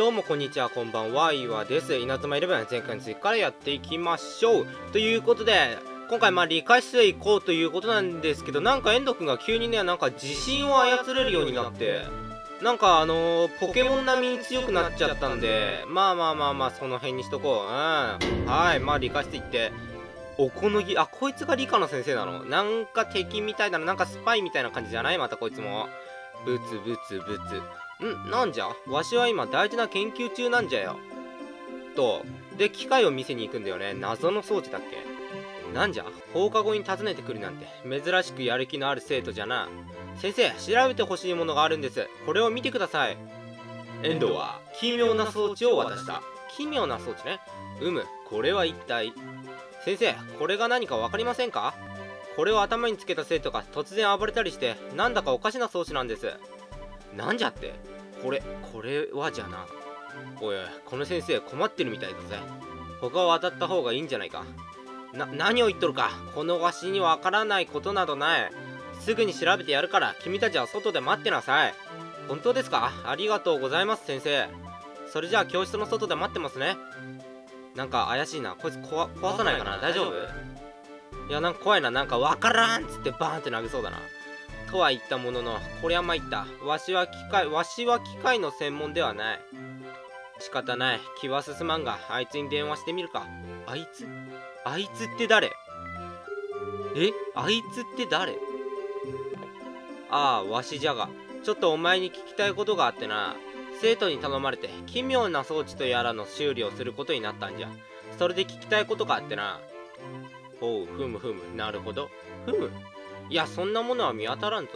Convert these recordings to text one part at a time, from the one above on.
どうもこんにちは、こんばんは、いわです。稲妻イレブン、前回に続きからやっていきましょうということで、今回理科室へ行こうということなんですけど、なんか遠藤くんが急にね、なんか自信を操れるようになって、なんかポケモン並みに強くなっちゃったんで、まあその辺にしとこう。はい、理科室行って、おこのぎ、あ、こいつが理科の先生なの？なんか敵みたいな、なんかスパイみたいな感じじゃない？またこいつもブツブツブツ。なんじゃ？わしは今大事な研究中なんじゃよ。と、で、機械を見せに行くんだよね。謎の装置だっけ？なんじゃ？放課後に訪ねてくるなんて、珍しくやる気のある生徒じゃな。先生、調べてほしいものがあるんです。これを見てください。遠藤は、奇妙な装置を渡した。奇妙な装置ね。これは一体。先生、これが何か分かりませんか？これを頭につけた生徒が突然暴れたりして、なんだかおかしな装置なんです。なんじゃって？これはじゃな。おいおい、この先生困ってるみたいだぜ。他を当たった方がいいんじゃないか。何を言っとるか。このわしにわからないことなどない。すぐに調べてやるから、君たちは外で待ってなさい。本当ですか？ありがとうございます、先生。それじゃあ教室の外で待ってますね。なんか怪しいな。こいつ壊さないかな？大丈夫？いや、なんか怖いな。なんかわからんっつってバーンって投げそうだな。とは言ったものの、こりゃ参った。わしは機械の専門ではない。仕方ない。気は進まんが、あいつに電話してみるか。あいつって誰？あいつって誰？ああ、わしじゃが、ちょっとお前に聞きたいことがあってな。生徒に頼まれて奇妙な装置とやらの修理をすることになったんじゃ。それで聞きたいことがあってな。おう、ふむふむ、なるほど。いや、そんなものは見当たらんぞ。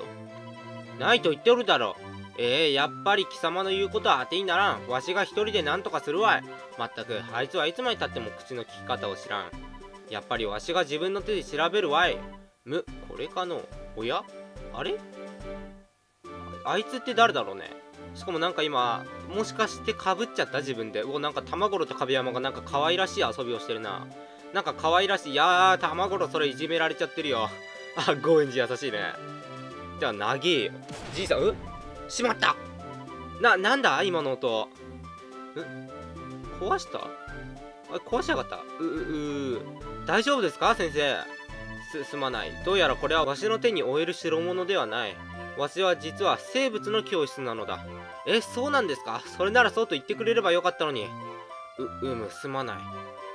ないと言っておるだろう。やっぱり貴様の言うことは当てにならん。わしが一人で何とかするわい。まったく、あいつはいつまでたっても口の利き方を知らん。やっぱりわしが自分の手で調べるわい。これかの。おや？あれ？あいつって誰だろうね。しかもなんか今、もしかしてかぶっちゃった自分で。なんか玉五郎と壁山がなんか可愛らしい遊びをしてるな。なんか可愛らしい。いやー、玉五郎それいじめられちゃってるよ。あ、ゴエンジ優しいね。では、なぎじいさん、しまった。なんだ今の音。壊した？あ、壊しやがった。大丈夫ですか、先生？すまない。どうやらこれはわしの手に負える代物ではない。わしは実は生物の教室なのだ。そうなんですか？それならそうと言ってくれればよかったのに。すまない。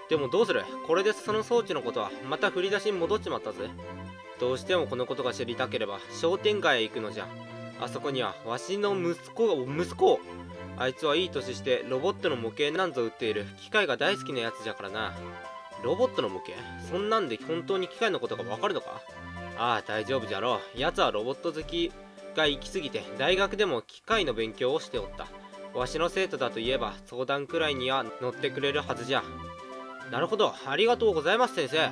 でもどうする？これでその装置のことはまた振り出しに戻っちまったぜ。どうしてもこのことが知りたければ商店街へ行くのじゃ。あそこにはわしの息子、あいつはいい年してロボットの模型なんぞ売っている。機械が大好きなやつじゃからな。ロボットの模型？そんなんで本当に機械のことがわかるのか？ああ、大丈夫じゃろう。やつはロボット好きが行き過ぎて、大学でも機械の勉強をしておった。わしの生徒だといえば相談くらいには乗ってくれるはずじゃ。なるほど、ありがとうございます、先生。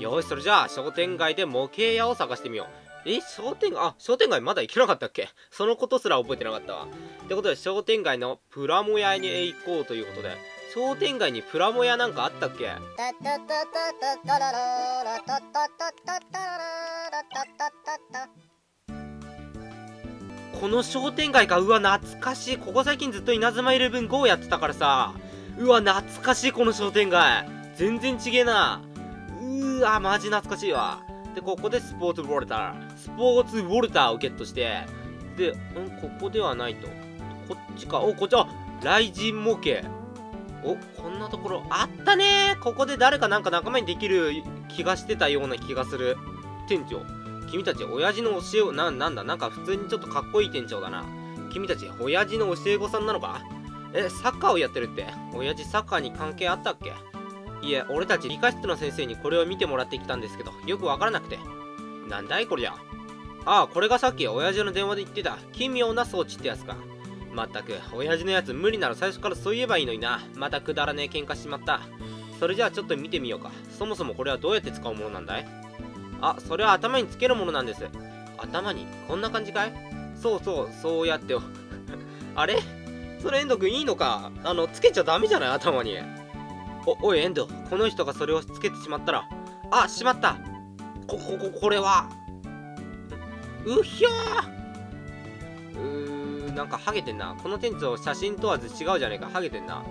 よし、それじゃあ商店街で模型屋を探してみよう。商店街まだ行けなかったっけ？そのことすら覚えてなかったわ。ってことで、商店街のプラモ屋に行こうということで。商店街にプラモ屋なんかあったっけ？この商店街か。うわ、懐かしい。ここ最近ずっと稲妻イレブンGOやってたからさ。うわ、懐かしい。この商店街全然ちげえな。うわ、マジ懐かしいわ。で、ここでスポーツウォルターをゲットして、で、ここではないと。こっちか。お、こっち。あ、雷神模型。お、こんなところあったね。ここで誰かなんか仲間にできる気がしてたような気がする。店長、君たち親父の教え子なんだ、なんか普通にちょっとかっこいい店長だな。君たち親父の教え子さんなのか？サッカーをやってるって。親父サッカーに関係あったっけ？いえ、俺たち理科室の先生にこれを見てもらってきたんですけど、よくわからなくて。なんだいこりゃ。ああ、これがさっき親父の電話で言ってた奇妙な装置ってやつか。まったく、親父のやつ無理なら最初からそう言えばいいのにな。またくだらねえ喧嘩しちまった。それじゃあちょっと見てみようか。そもそもこれはどうやって使うものなんだい？あ、それは頭につけるものなんです。頭に？こんな感じかい？そうやってよ。あれ？それ遠藤くんいいのか？つけちゃダメじゃない？頭に。おい遠藤、この人がそれをつけてしまったら。あ、しまった。これはうひゃー。なんかハゲてんな。この店長写真問わず違うじゃねえか。ハゲてんな。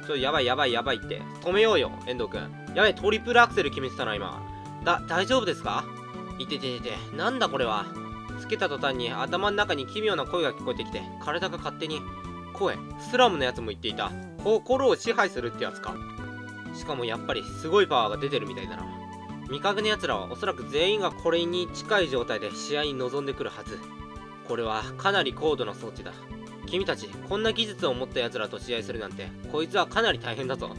ちょっとやばいやばいやばいって。止めようよ遠藤くん。やばい、トリプルアクセル決めてたな今。大丈夫ですか。いてててて、なんだこれは。つけた途端に頭の中に奇妙な声が聞こえてきて、体が勝手に。声、スラムのやつも言っていた。心を支配するってやつか。しかもやっぱりすごいパワーが出てるみたいだな。未確のやつらはおそらく全員がこれに近い状態で試合に臨んでくるはず。これはかなり高度な装置だ。君たちこんな技術を持ったやつらと試合するなんて、こいつはかなり大変だぞ。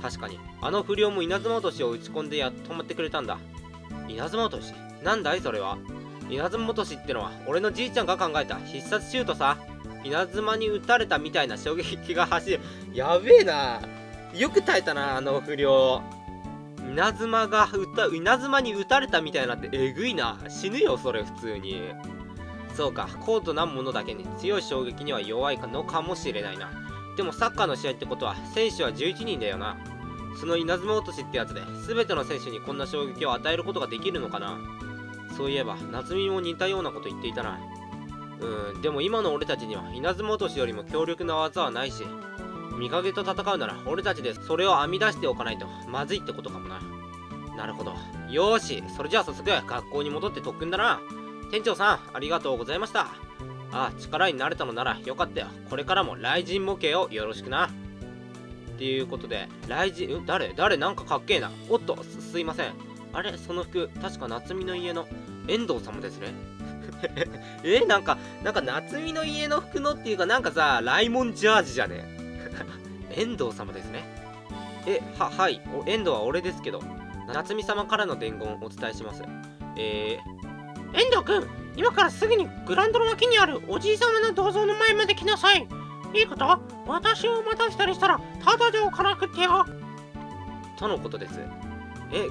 確かにあの不良も稲妻落としを打ち込んでやっと止まってくれたんだ。稲妻落としなんだいそれは。稲妻落としってのは俺のじいちゃんが考えた必殺シュートさ。稲妻に打たれたみたいな衝撃が走る。やべえな。よく耐えたなあの不良。稲妻に打たれたみたいなってえぐいな。死ぬよそれ普通に。そうか、高度なものだけに強い衝撃には弱いのかもしれないな。でもサッカーの試合ってことは選手は11人だよな。その稲妻落としってやつで全ての選手にこんな衝撃を与えることができるのかな。そういえば夏美も似たようなこと言っていたな。でも今の俺たちには稲妻落としよりも強力な技はないし、見かけと戦うなら俺たちでそれを編み出しておかないとまずいってことかもな。なるほど。よーし、それじゃあ早速学校に戻って特訓だな。店長さんありがとうございました。ああ、力になれたのならよかったよ。これからも雷神模型をよろしくな。っていうことで雷神、誰なんかかっけえな。おっと、すいません。あれ、その服確か夏美の家の遠藤様ですね。なんか夏美の家の服のっていうか、なんかさライモンジャージじゃねえ。遠藤様ですね。はい、遠藤は俺ですけど、夏美様からの伝言をお伝えします。遠藤くん、今からすぐにグランドの脇にあるおじいさまの銅像の前まで来なさい。いいこと、私を待たせたりしたらただでおかなくてよ、とのことです。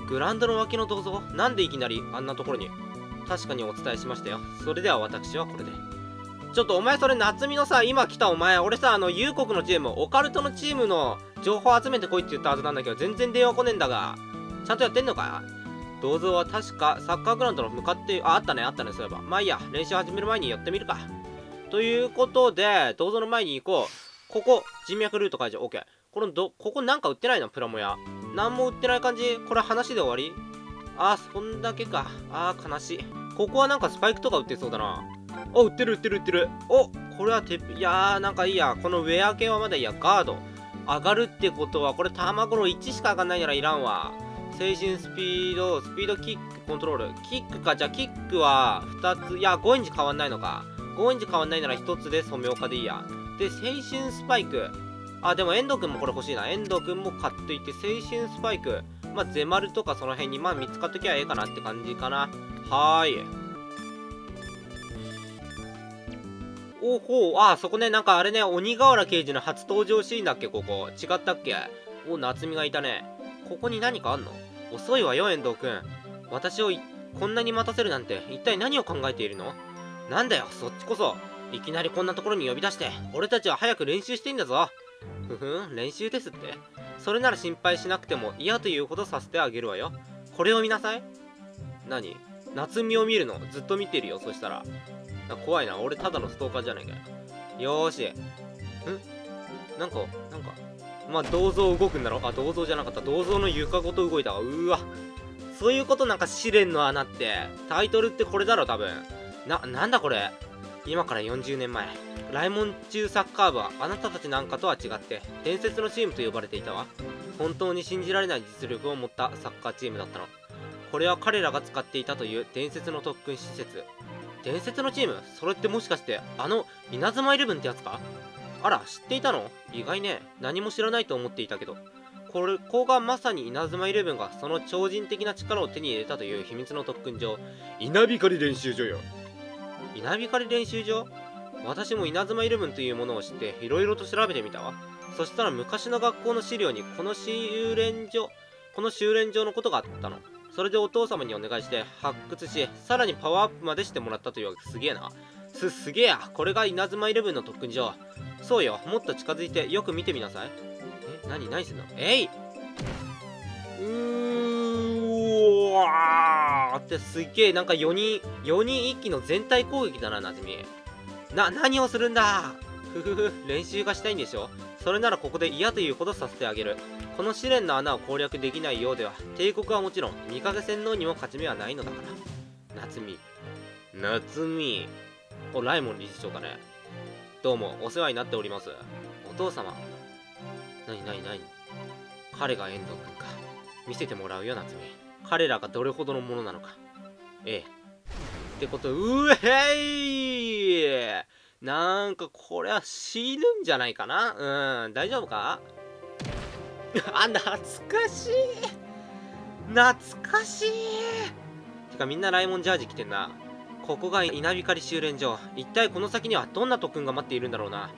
グランドの脇の銅像、なんでいきなりあんなところに。確かにお伝えしましたよ。それでは私はこれで。ちょっとお前それ夏美のさ、今来たお前、俺さ幽国のチーム、オカルトのチームの情報集めてこいって言ったはずなんだけど、全然電話来ねえんだが、ちゃんとやってんのか。銅像は確かサッカーグラウンドの向かって、あったね、そういえば。まあいいや、練習始める前にやってみるか。ということで、銅像の前に行こう。ここ、人脈ルート解除、OK。ここなんか売ってないのプラモ屋。なんも売ってない感じ。これ話で終わり。そんだけか。悲しい。ここはなんかスパイクとか売ってそうだな。売ってる売ってる。これはいやー、なんかいいや。このウェア系はまだいいや。ガード。上がるってことは、これ卵の1しか上がんないならいらんわ。精神スピードキック、コントロール。キックか、じゃあキックは2つ。いや、5インチ変わんないのか。5インチ変わんないなら1つで染め化でいいや。で、精神スパイク。でも遠藤くんもこれ欲しいな。遠藤くんも買っていて、精神スパイク。ゼマルとかその辺に、見つかっときゃええかなって感じかな。はーい。おほう、そこね、なんかあれね、鬼瓦刑事の初登場シーンだっけここ。違ったっけ。夏美がいたね。ここに何かあんの。遅いわよ遠藤くん。私をこんなに待たせるなんて一体何を考えているの。なんだよそっちこそ。いきなりこんなところに呼び出して、俺たちは早く練習してんだぞ。ふふん、練習ですって。それなら心配しなくても嫌というほどさせてあげるわよ。これを見なさい。何、夏美を見るの。ずっと見てるよ。そしたら怖いな。俺ただのストーカーじゃないかよ。ーし、なんか銅像動くんだろ。銅像じゃなかった。銅像の床ごと動いたわ。うわ、そういうこと。なんか試練の穴ってタイトルってこれだろ多分。なんだこれ。今から40年前、雷門中サッカー部はあなたたちなんかとは違って伝説のチームと呼ばれていたわ。本当に信じられない実力を持ったサッカーチームだったの。これは彼らが使っていたという伝説の特訓施設。伝説のチーム、それってもしかしてあの稲妻11ってやつか。あら、知っていたの。意外ね。何も知らないと思っていたけど、ここがまさに稲妻11がその超人的な力を手に入れたという秘密の特訓場、稲光練習場よ。稲光練習場。私も稲妻11というものを知っていろいろと調べてみたわ。そしたら昔の学校の資料にこの修練場のことがあったの。それでお父様にお願いして発掘し、さらにパワーアップまでしてもらったというわけ。すげえな。すげえや。これが稲妻11の特訓場。そうよ、もっと近づいてよく見てみなさい。何すんの。うわーってすげえ。なんか4人一気の全体攻撃だな夏美。何をするんだ。ふふふ、練習がしたいんでしょ。それならここで嫌というほどさせてあげる。この試練の穴を攻略できないようでは、帝国はもちろん、三影洗脳にも勝ち目はないのだから。夏美。夏美。お、ライモン理事長かね。どうも、お世話になっております。お父様。なに。彼が遠藤君か。見せてもらうよ、夏美。彼らがどれほどのものなのか。ええ。ってこと、うえい！なんかこれは死ぬんじゃないかな。うん、大丈夫か？あ、懐かしい、懐かしい。てかみんなライモンジャージ着てんな。ここが稲光修練場。一体この先にはどんな特訓が待っているんだろうな。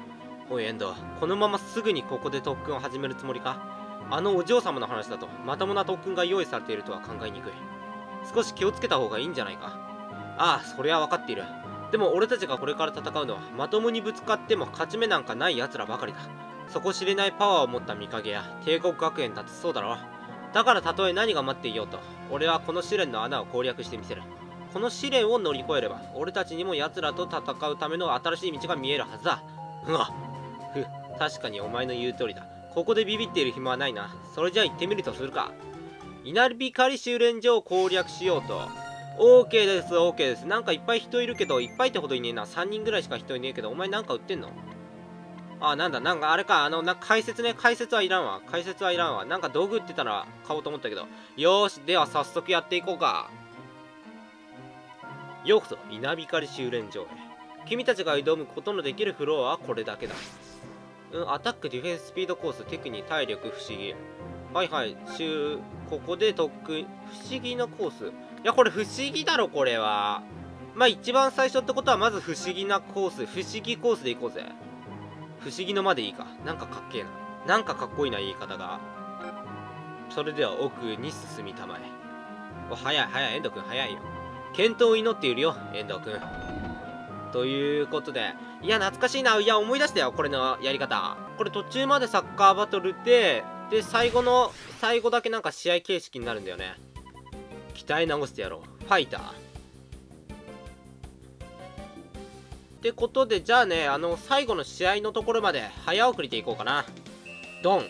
おい遠藤、このまますぐにここで特訓を始めるつもりか？あのお嬢様の話だとまともな特訓が用意されているとは考えにくい。少し気をつけた方がいいんじゃないか。ああ、それは分かっている。でも俺たちがこれから戦うのはまともにぶつかっても勝ち目なんかない奴らばかりだ。そこ知れないパワーを持った御影や帝国学園だってそうだろう。だからたとえ何が待っていようと、俺はこの試練の穴を攻略してみせる。この試練を乗り越えれば俺たちにも奴らと戦うための新しい道が見えるはずだ。うわふ、確かにお前の言う通りだ。ここでビビっている暇はないな。それじゃあ行ってみるとするか。稲光修練場を攻略しようと。OK です、OK です。なんかいっぱい人いるけど、いっぱいってほどいねえな。3人ぐらいしか人いねえけど、お前なんか売ってんの？あ、なんだ、なんかあれか、解説ね。解説はいらんわ。解説はいらんわ。なんか道具売ってたら買おうと思ったけど。よーし、では早速やっていこうか。ようこそ、稲光修練場へ。君たちが挑むことのできるフロアはこれだけだ。うん、アタック、ディフェンス、スピード、コース、テクニー、体力、不思議。はいはい、ここで特訓、不思議のコース。いや、これ不思議だろ、これは。まあ、一番最初ってことは、まず不思議なコース、不思議コースで行こうぜ。不思議のまでいいか。なんかかっけえな。なんかかっこいいな、言い方が。それでは奥に進みたまえ。お、早い、早い、遠藤くん、早いよ。健闘を祈っているよ、遠藤くん。ということで、いや、懐かしいな。いや、思い出したよ、これのやり方。これ途中までサッカーバトルで、最後だけなんか試合形式になるんだよね。鍛え直してやろう。ファイター。ってことで、じゃあね、最後の試合のところまで早送りでいこうかな。ドン。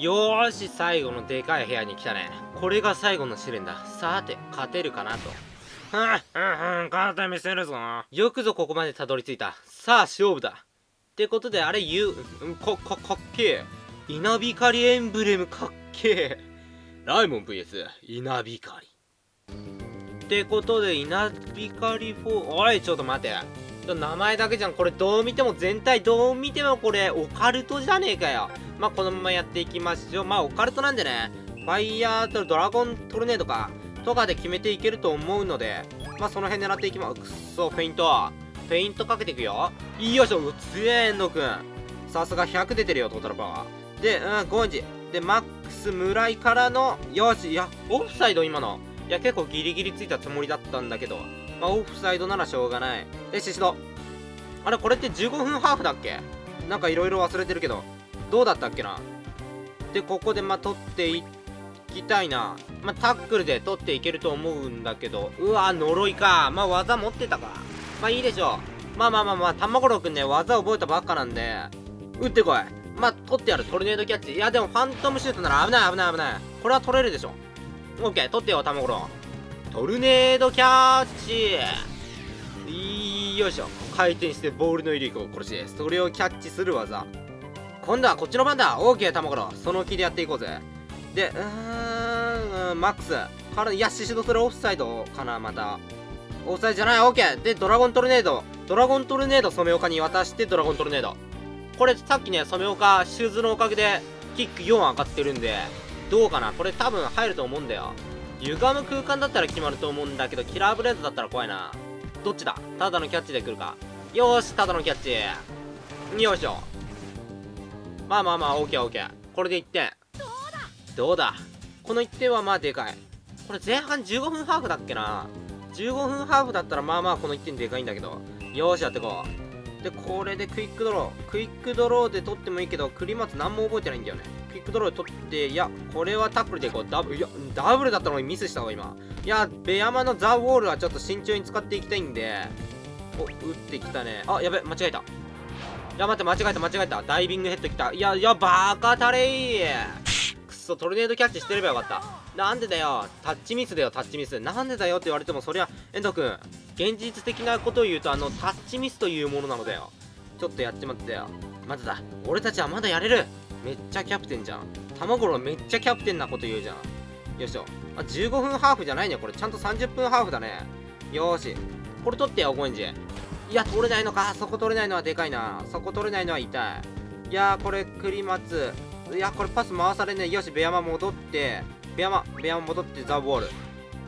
よーし、最後のでかい部屋に来たね。これが最後の試練だ。さて、勝てるかなと。勝手見せるぞ。よくぞここまでたどり着いた。さあ、勝負だ。ってことで、あれ言う、かっけえ。稲光エンブレムかっけえ。ライモン VS 稲光。ってことで、稲光4、おい、ちょっと待て。名前だけじゃん。これどう見ても、全体どう見てもこれ、オカルトじゃねえかよ。まあ、このままやっていきましょう。まあ、オカルトなんでね、ファイヤーとドラゴントルネードか、とかで決めていけると思うので、まあ、その辺狙っていきます。くっそ、フェイント。フェイントかけていくよ。よいしょ、うつえ、遠藤くん。さすが100出てるよ、トータルパワー。で、ゴンジ。で、マックス村井からの、よし、いや、オフサイド今の。いや、結構ギリギリついたつもりだったんだけど。まあ、オフサイドならしょうがない。で、シシド。あれ、これって15分ハーフだっけ？なんかいろいろ忘れてるけど。どうだったっけな？で、ここで、まあ、取っていきたいな。まあ、タックルで取っていけると思うんだけど。うわ、呪いか。まあ、技持ってたか。まあ、いいでしょう。まあ、玉五郎くんね、技覚えたばっかなんで、打ってこい。まあ、取ってやる。トルネードキャッチ。いや、でも、ファントムシュートなら危ない。これは取れるでしょ。オッケー、取ってよ、玉五郎。トルネードキャッチ。よいしょ。回転してボールの威力を殺し、それをキャッチする技。今度はこっちの番だ。オーケー、玉頃。その気でやっていこうぜ。で、マックス。から、いや、シシド、それオフサイドかな、また。オフサイドじゃない、オーケー。で、ドラゴントルネード。ドラゴントルネード、染岡に渡して、ドラゴントルネード。これ、さっきね、染岡、シューズのおかげで、キック4上がってるんで、どうかな、これ多分入ると思うんだよ。歪む空間だったら決まると思うんだけど、キラーブレードだったら怖いな。どっちだ、ただのキャッチで来るか。よーし、ただのキャッチ。よいしょ。まあまあまあ、オッケーオッケー。これで1点。どうだ、この1点はまあでかい。これ前半15分ハーフだっけな。15分ハーフだったらまあまあこの1点でかいんだけど。よーし、やってこう。で、これでクイックドロー。クイックドローで取ってもいいけど、栗松何も覚えてないんだよね。クイックドローで取って、いや、これはタックルでいこう。ダブルだったのにミスしたわ、今。いや、ベヤマのザ・ウォールはちょっと慎重に使っていきたいんで。お、打ってきたね。あ、やべ、間違えた。いや、待って、間違えた。ダイビングヘッドきた。いや、バカタレー。くそ、トルネードキャッチしてればよかった。なんでだよ。タッチミスだよ、タッチミス。なんでだよって言われても、そりゃ、遠藤くん、現実的なことを言うと、タッチミスというものなのだよ。ちょっとやっちまったよ。まだだ。俺たちはまだやれる。めっちゃキャプテンじゃん。玉五郎めっちゃキャプテンなこと言うじゃん。よいしょ。あ、15分ハーフじゃないね。これ、ちゃんと30分ハーフだね。よーし。これ取ってよ、ゴエンジ。いや、取れないのか。そこ取れないのはでかいな。そこ取れないのは痛い。いやー、これ、栗松。いや、これパス回されねえ。よし、ベヤマ戻って。ベヤマ戻って、ザ・ウォール。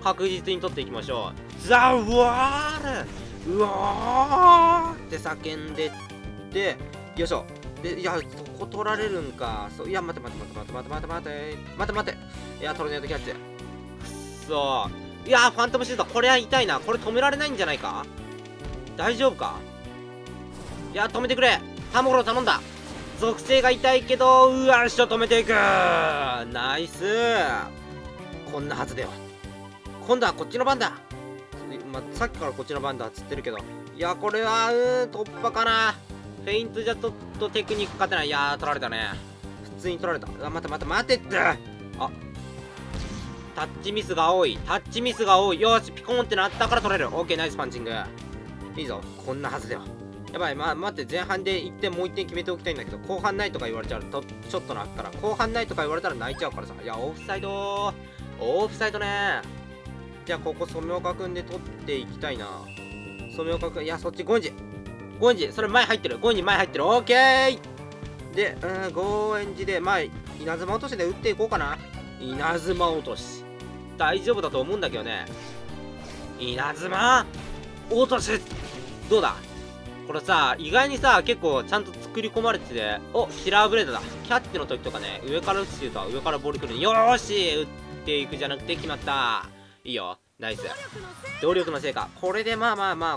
確実に取っていきましょう。ザ・ウォールうわーって叫んでって、よいしょ。で、いや、そこ取られるんか。そう、いや、待て。いや、トルネードキャッチ。くっそー。いやー、ファントムシュート。これは痛いな。これ止められないんじゃないか。大丈夫か。いや、止めてくれ。タモゴロ頼んだ。属性が痛いけど、うわっしょ、止めていく。ナイス。こんなはずでは。今度はこっちの番だ。まあ、さっきからこっちの番だっつってるけど。いや、これは、突破かな。フェイントじゃちょっとテクニック勝てない。いやー、取られたね。普通に取られた。あ、待てって。あ、タッチミスが多い。よーし、ピコンってなったから取れる。オッケー、ナイスパンチング。いいぞ、こんなはずだよ。やばい、待って、前半で1点、もう1点決めておきたいんだけど、後半ないとか言われちゃうと、ちょっと泣くから、泣いちゃうからさ。いや、オフサイドねー。じゃあ、ここ、染岡くんで取っていきたいな。染岡くん、いや、そっち、ゴエンジ、それ前入ってる、オーケーで、ゴエンジで、前、稲妻落としで打っていこうかな。稲妻落とし。大丈夫だと思うんだけどね。稲妻落としどうだ。これさ、意外にさ、結構ちゃんと作り込まれてて、お、キラーブレードだ。キャッチの時とかね、上から打つっていうと、上からボール来る。よーし、打っていくじゃなくて決まった。いいよ、ナイス。動力のせいか。これでまあ、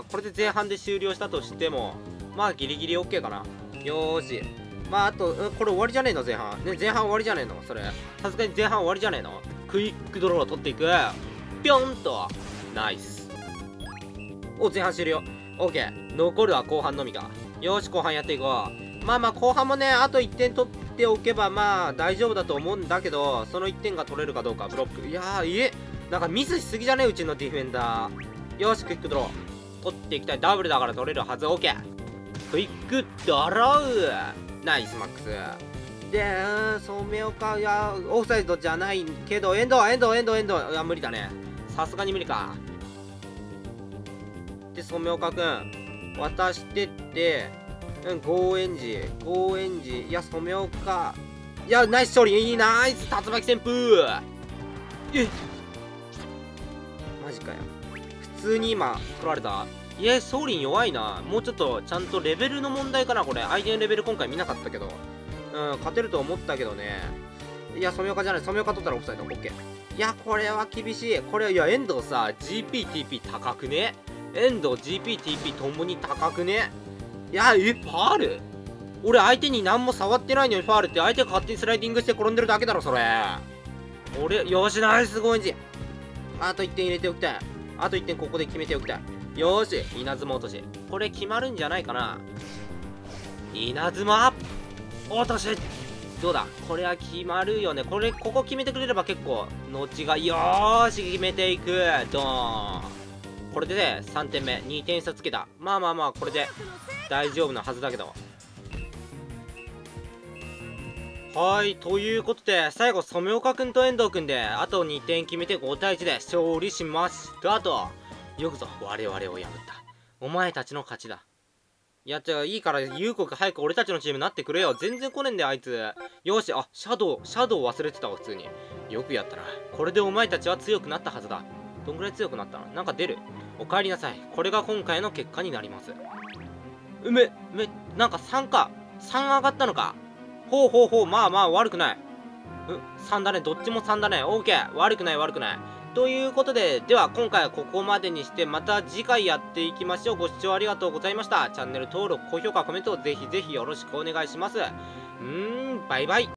これで前半で終了したとしても、まあギリギリ OK かな。よーし。まああと、これ終わりじゃねえの、前半。ね、前半終わりじゃねえの、それ。さすがに前半終わりじゃねえの。クイックドローを取っていく。ぴょんと。ナイス。お、前半終了。オッケー。残るは後半のみか。よし、後半やっていこう。まあまあ、後半もね、あと1点取っておけば、まあ、大丈夫だと思うんだけど、その1点が取れるかどうか、ブロック。いやー、なんかミスしすぎじゃねうちのディフェンダー。よし、クイックドロー。取っていきたい。ダブルだから取れるはず。オッケー。クイックドロー。ナイス、マックス。で、染岡、いや、オフサイドじゃないけど、エンド。いや、無理だね。さすがに無理か。で、染岡くん渡してって、ゴーエンジ、いや、染岡、いや、ナイス勝利、いい、ナイス、竜巻旋風、えっ、マジかよ、普通に今、取られた、いや、勝利弱いな、もうちょっと、ちゃんとレベルの問題かな、これ、相手のレベル、今回見なかったけど、勝てると思ったけどね、いや、染岡じゃない、染岡取ったらオフサイド、オッケー、いや、これは厳しい、これは、いや、遠藤さ、GPTP 高くね？遠藤 GPTP ともに高くね？いや、ファール？俺相手に何も触ってないのにファールって、相手が勝手にスライディングして転んでるだけだろ、それ。俺、よし、ナイス、ゴエンジ。あと1点入れておきたい。あと1点ここで決めておきたい。よし、稲妻落とし。これ決まるんじゃないかな。稲妻落とし。どうだ、これは決まるよね。ここ決めてくれれば結構、後が、よーし、決めていく。ドーン。これでね、3点目、2点差つけた。まあ、これで大丈夫なはずだけど。はい、ということで、最後、染岡くんと遠藤くんで、あと2点決めて5対1で勝利しましたと。よくぞ、我々を破った。お前たちの勝ちだ。いや、じゃあ、いいから、優子が早く俺たちのチームになってくれよ。全然来ねえんだよ、あいつ。よし、あ、シャドウ忘れてたわ、普通に。よくやったな。これでお前たちは強くなったはずだ。どんぐらい強くなったの？なんか出る。おかえりなさい。これが今回の結果になります。なんか3か。3上がったのか。ほうほうほう、まあまあ悪くない。3だね。どっちも3だね。オーケー。悪くない悪くない。ということで、では今回はここまでにして、また次回やっていきましょう。ご視聴ありがとうございました。チャンネル登録、高評価、コメント、ぜひぜひよろしくお願いします。バイバイ。